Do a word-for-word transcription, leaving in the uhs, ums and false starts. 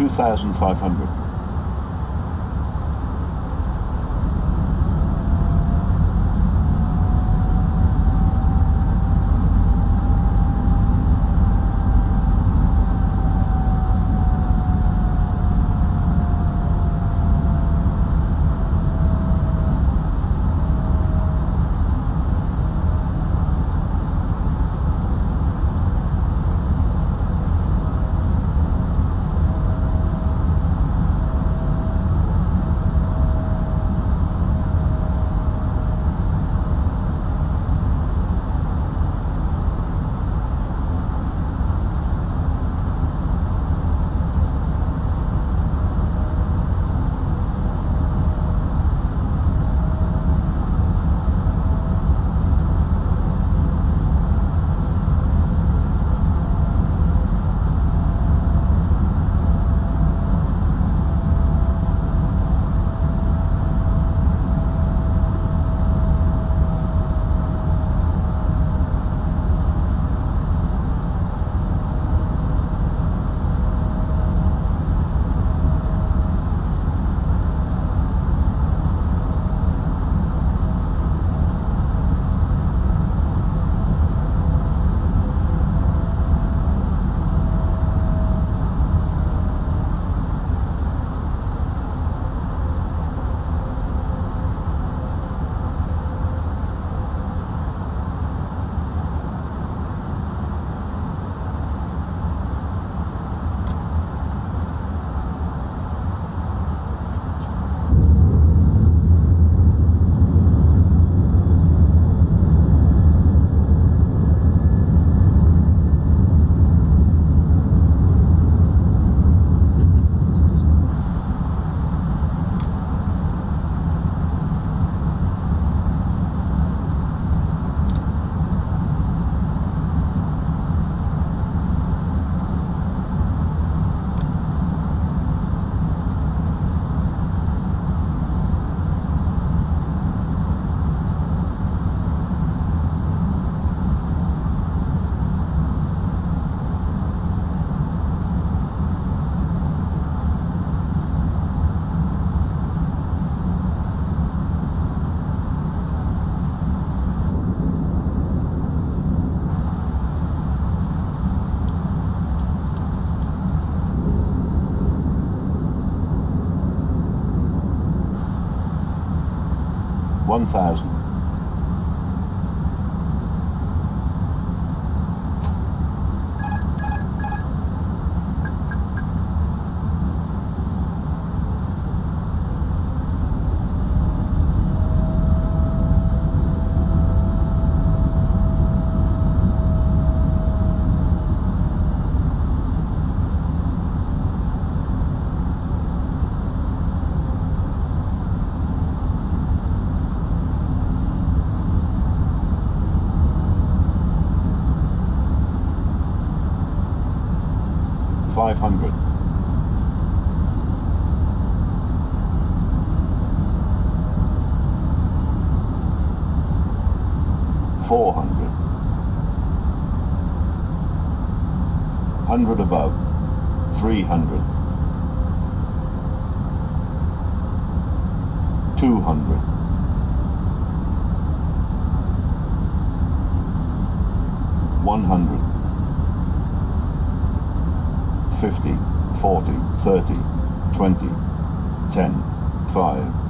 two thousand five hundred. one thousand. five hundred. four hundred. one hundred above. three hundred. two hundred. one hundred. fifty, forty, thirty, twenty, ten, five.